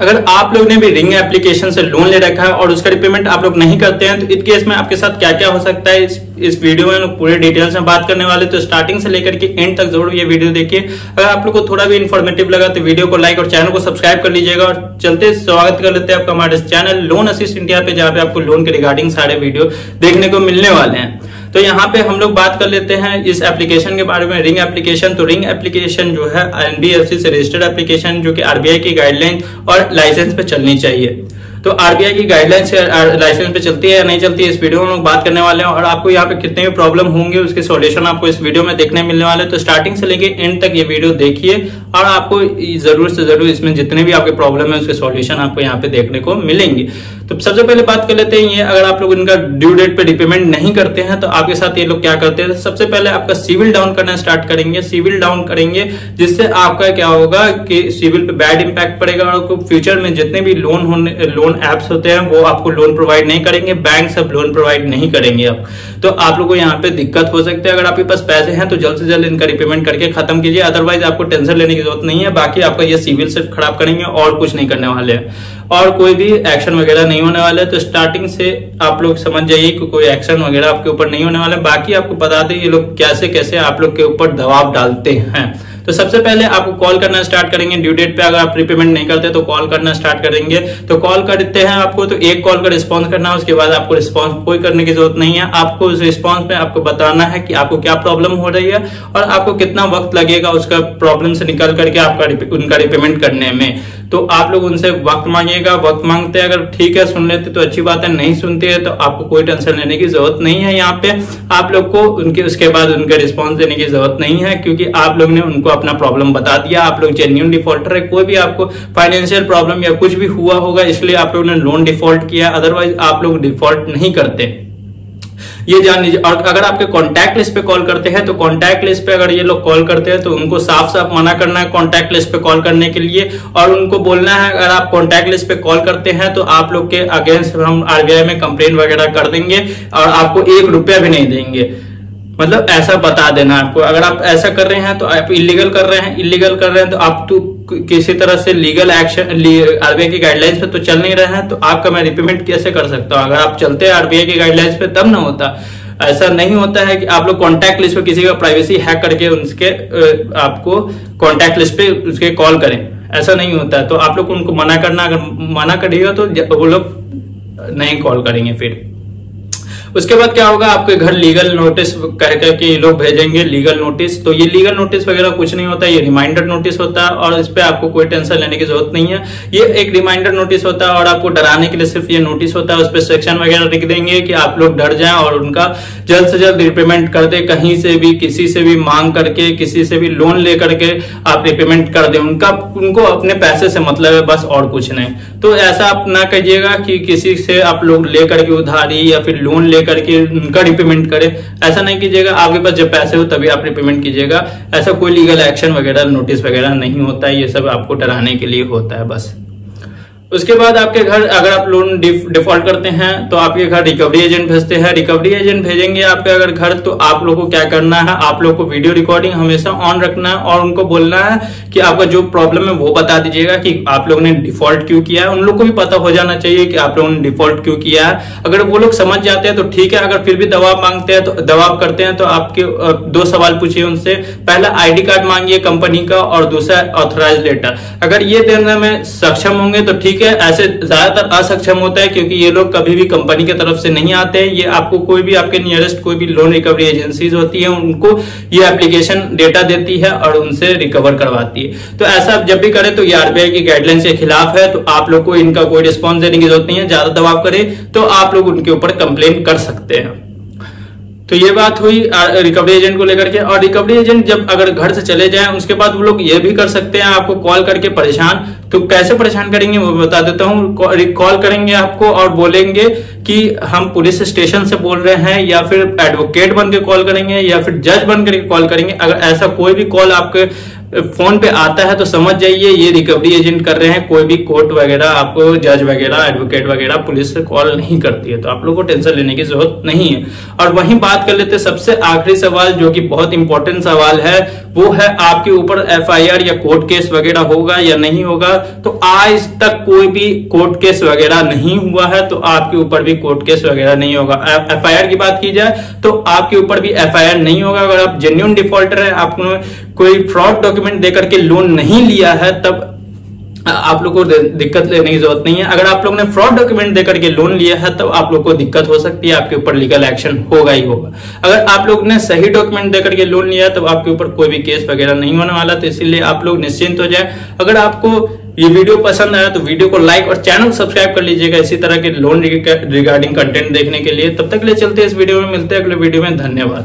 अगर आप लोग ने भी रिंग एप्लीकेशन से लोन ले रखा है और उसका रिपेमेंट आप लोग नहीं करते हैं तो इस केस में आपके साथ क्या क्या हो सकता है इस वीडियो में पूरे डिटेल्स में बात करने वाले, तो स्टार्टिंग से लेकर के एंड तक जरूर ये वीडियो देखिए। अगर आप लोग को थोड़ा भी इन्फॉर्मेटिव लगा तो वीडियो को लाइक और चैनल को सब्सक्राइब कर लीजिएगा। और चलते स्वागत कर लेते हैं आपका हमारे चैनल लोन असिस्ट इंडिया पे, जहाँ पे आपको लोन के रिगार्डिंग सारे वीडियो देखने को मिलने वाले हैं। तो यहाँ पे हम लोग बात कर लेते हैं इस एप्लीकेशन के बारे में, रिंग एप्लीकेशन। तो रिंग एप्लीकेशन जो है एनबीएफसी से रजिस्टर्ड एप्लीकेशन, जो कि आरबीआई की गाइडलाइन और लाइसेंस पे चलनी चाहिए। तो आरबीआई की गाइडलाइन से लाइसेंस पे चलती है या नहीं चलती है इस वीडियो में हम लोग बात करने वाले हैं। और आपको यहाँ पे कितने भी प्रॉब्लम होंगे उसके सॉल्यूशन आपको इस वीडियो में देखने मिलने वाले हैं। तो स्टार्टिंग से लेकर एंड तक ये वीडियो देखिए और आपको जरूर से जरूर इसमें जितने भी आपके प्रॉब्लम है उसके सॉल्यूशन आपको यहाँ पे देखने को मिलेंगे। तो सबसे पहले बात कर लेते हैं ये, अगर आप लोग इनका ड्यू डेट पे रिपेमेंट नहीं करते हैं तो आपके साथ ये लोग क्या करते हैं। सबसे पहले आपका सिविल डाउन करना स्टार्ट करेंगे, सिविल डाउन करेंगे, जिससे आपका क्या होगा कि सिविल पे बैड इंपैक्ट पड़ेगा और फ्यूचर में जितने भी लोन एप्स होते हैं वो आपको लोन प्रोवाइड नहीं करेंगे, बैंक सब लोन प्रोवाइड नहीं करेंगे आप। तो आप लोगों को यहाँ पे दिक्कत हो सकती है। अगर आपके पास पैसे हैं तो जल्द से जल्द इनका रिपेमेंट करके खत्म कीजिए, अदरवाइज आपको टेंशन लेने की जरूरत नहीं है। बाकी आपका ये सिविल सिर्फ खराब करेंगे और कुछ नहीं करने वाले हैं और कोई भी एक्शन वगैरह नहीं होने वाला है। तो स्टार्टिंग से आप लोग समझ जाइए कि कोई एक्शन वगैरह आपके ऊपर नहीं होने वाला है। बाकी आपको बता दें ये लोग कैसे कैसे आप लोग के ऊपर दबाव डालते हैं। तो सबसे पहले आपको कॉल करना स्टार्ट करेंगे ड्यू डेट पे, अगर आप रिपेमेंट नहीं करते तो कॉल करना स्टार्ट करेंगे। तो कॉल करते हैं आपको, तो एक कॉल का रिस्पॉन्स करना है, उसके बाद आपको रिस्पॉन्स कोई करने की जरूरत नहीं है। आपको उस रिस्पॉन्स में आपको बताना है कि आपको क्या प्रॉब्लम हो रही है और आपको कितना वक्त लगेगा उसका प्रॉब्लम से निकल करके आपका उनका रिपेमेंट करने में। तो आप लोग उनसे वक्त मांगिएगा, वक्त मांगते हैं अगर ठीक है सुन लेते तो अच्छी बात है, नहीं सुनते है तो आपको कोई टेंशन लेने की जरूरत नहीं है। यहाँ पे आप लोग को उनके उसके बाद उनका रिस्पॉन्स देने की जरूरत नहीं है, क्योंकि आप लोग ने उनको अपना प्रॉब्लम बता दिया। आप लोग जेन्युइन डिफॉल्टर है, कोई भी आपको फाइनेंशियल प्रॉब्लम या कुछ भी हुआ होगा इसलिए आप लोग ने लोन डिफॉल्ट किया, अदरवाइज आप लोग डिफॉल्ट नहीं करते, ये जान लीजिए। और अगर आपके कॉन्टैक्ट लिस्ट पे कॉल करते हैं तो कॉन्टैक्ट लिस्ट पे अगर ये लोग कॉल करते हैं तो उनको साफ साफ मना करना है कॉन्टैक्ट लिस्ट पे कॉल करने के लिए। और उनको बोलना है अगर आप कॉन्टैक्ट लिस्ट पे कॉल करते हैं तो आप लोग के अगेंस्ट हम आरबीआई में कंप्लेन वगैरह कर देंगे और आपको एक रुपया भी नहीं देंगे, मतलब ऐसा बता देना आपको। अगर आप ऐसा कर रहे हैं तो आप इलीगल कर रहे हैं तो आप किसी तरह से लीगल एक्शन आरबीआई की गाइडलाइंस पे तो चल नहीं रहे हैं, तो आपका मैं रिपेमेंट कैसे कर सकता हूँ। अगर आप चलते हैं आरबीआई की गाइडलाइंस पे तब ना होता, ऐसा नहीं होता है कि आप लोग कॉन्टैक्ट लिस्ट पे किसी का प्राइवेसी हैक करके उनके आपको कॉन्टैक्ट लिस्ट पे उसके कॉल करें, ऐसा नहीं होता है। तो आप लोग उनको मना करना, अगर मना करिएगा तो वो लोग नहीं कॉल करेंगे। फिर उसके बाद क्या होगा, आपके घर लीगल नोटिस कह करके ये लोग भेजेंगे लीगल नोटिस। तो ये लीगल नोटिस वगैरह कुछ नहीं होता है, ये रिमाइंडर नोटिस होता है और इस पे आपको कोई टेंशन लेने की जरूरत नहीं है। ये एक रिमाइंडर नोटिस होता है और आपको डराने के लिए सिर्फ ये नोटिस होता है। उस पर सेक्शन वगैरह लिख देंगे कि आप लोग डर जाएं और उनका जल्द से जल्द रिपेमेंट कर दे, कहीं से भी किसी से भी मांग करके किसी से भी लोन ले करके आप रिपेमेंट कर दे, उनको अपने पैसे से मतलब है बस और कुछ नहीं। तो ऐसा आप ना करिएगा कि किसी से आप लोग ले करके उधारी या फिर लोन करके उनका रिपेमेंट करे, ऐसा नहीं कीजिएगा। आपके पास जब पैसे हो तभी आप रिपेमेंट कीजिएगा, ऐसा कोई लीगल एक्शन वगैरह नोटिस वगैरह नहीं होता है, ये सब आपको डराने के लिए होता है बस। उसके बाद आपके घर अगर आप लोन डिफॉल्ट करते हैं तो आपके घर रिकवरी एजेंट भेजते हैं, रिकवरी एजेंट भेजेंगे आपके अगर घर, तो आप लोगों को क्या करना है, आप लोग को वीडियो रिकॉर्डिंग हमेशा ऑन रखना है और उनको बोलना है कि आपका जो प्रॉब्लम है वो बता दीजिएगा कि आप लोग ने डिफॉल्ट क्यों किया है। उन लोग को भी पता हो जाना चाहिए कि आप लोगों ने डिफॉल्ट क्यों किया है। अगर वो लोग समझ जाते हैं तो ठीक है, अगर फिर भी दबाव मांगते हैं तो दबाव करते हैं तो आपके दो सवाल पूछिए उनसे, पहला आईडी कार्ड मांगिए कंपनी का और दूसरा ऑथराइज लेटर। अगर ये देने में सक्षम होंगे तो ठीक, ऐसे ज्यादातर असक्षम होता है क्योंकि ये लोग कभी भी कंपनी की तरफ से नहीं आते हैं। ये आपको कोई भी आपके नियरेस्ट कोई भी लोन रिकवरी एजेंसीज होती है उनको ये एप्लीकेशन डेटा देती है और उनसे रिकवर करवाती है। तो ऐसा आप जब भी करें तो ये आरबीआई की गाइडलाइंस के खिलाफ है, तो आप लोग को इनका कोई रिस्पॉन्स देने की जरूरत नहीं है। ज्यादा दबाव करे तो आप लोग उनके ऊपर कंप्लेन कर सकते हैं। तो ये बात हुई रिकवरी एजेंट को लेकर के। और रिकवरी एजेंट जब अगर घर से चले जाएं उसके बाद वो लोग ये भी कर सकते हैं आपको कॉल करके परेशान, तो कैसे परेशान करेंगे वो बता देता हूँ। कॉल करेंगे आपको और बोलेंगे कि हम पुलिस स्टेशन से बोल रहे हैं, या फिर एडवोकेट बनकर कॉल करेंगे या फिर जज बनकर कॉल करेंगे। अगर ऐसा कोई भी कॉल आपके फोन पे आता है तो समझ जाइए ये रिकवरी एजेंट कर रहे हैं। कोई भी कोर्ट वगैरह, आपको जज वगैरह, एडवोकेट वगैरह, पुलिस कॉल नहीं करती है, तो आप लोगों को टेंशन लेने की जरूरत नहीं है। और वहीं बात कर लेते सबसे आखिरी सवाल जो कि बहुत इंपॉर्टेंट सवाल है, वो है आपके ऊपर एफआईआर या कोर्ट केस वगैरह होगा या नहीं होगा। तो आज तक कोई भी कोर्ट केस वगैरह नहीं हुआ है तो आपके ऊपर भी कोर्ट केस वगैरह नहीं होगा। एफआईआर की बात की जाए तो आपके ऊपर भी एफआईआर नहीं होगा। अगर आप जेन्युइन डिफॉल्टर हैं, आपने कोई फ्रॉड डॉक्यूमेंट देकर के लोन नहीं लिया है, तब आप लोग को दिक्कत लेने की जरूरत नहीं है। अगर आप लोग ने फ्रॉड डॉक्यूमेंट देकर के लोन लिया है तो आप लोग को दिक्कत हो सकती है, आपके ऊपर लीगल एक्शन होगा ही होगा। अगर आप लोग ने सही डॉक्यूमेंट देकर के लोन लिया है तो आपके ऊपर कोई भी केस वगैरह नहीं होने वाला, तो इसीलिए आप लोग निश्चिंत हो जाए। अगर आपको ये वीडियो पसंद आया तो वीडियो को लाइक और चैनल सब्सक्राइब कर लीजिएगा इसी तरह के लोन रिगार्डिंग कंटेंट देखने के लिए। तब तक के लिए चलते हैं इस वीडियो में, मिलते हैं अगले वीडियो में। धन्यवाद।